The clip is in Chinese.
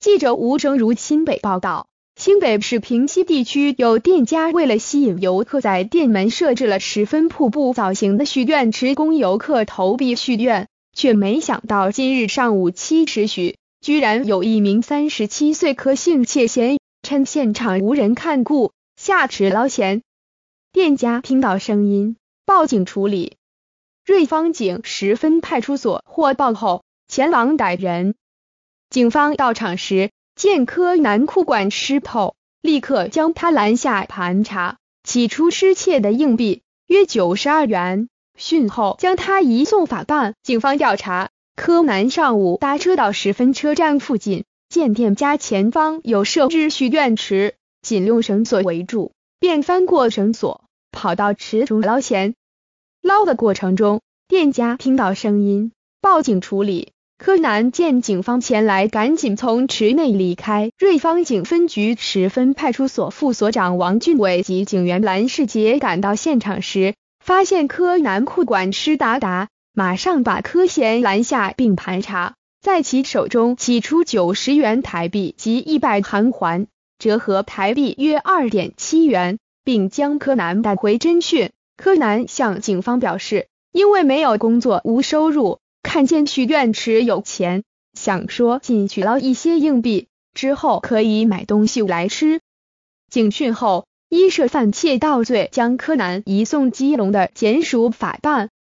记者吴峥如新北报道，新北市平溪地区有店家为了吸引游客，在店门设置了10分瀑布造型的许愿池供游客投币许愿，却没想到今日上午7时许，居然有一名37岁柯姓窃嫌，趁现场无人看顾，下池捞钱。店家听到声音，报警处理。瑞芳警10分派出所获报后，前往逮人。警方到场时，见柯男裤管湿透，立刻将他拦下盘查，起出失窃的硬币约92元，讯后将他移送法办。警方调查，柯男上午搭车到10分车站附近，见店家前方有设置许愿池，仅用绳索围住，便翻过绳索，跑到池中捞钱。捞的过程中，店家听到声音，报警处理。柯南见警方前来，赶紧从池内离开。瑞芳警分局10分派出所副所长王俊伟及警员蓝世杰赶到现场时，发现柯南裤管湿哒哒，马上把柯贤拦下并盘查，在其手中起出90元台币及100韩元，折合台币约 2.7元，并将柯南带回侦讯。柯南向警方表示，因为没有工作无收入，看见许愿池有钱，想说进去捞一些硬币，之后可以买东西来吃。警讯后，依涉犯窃盗罪，将柯南移送基隆的检署法办。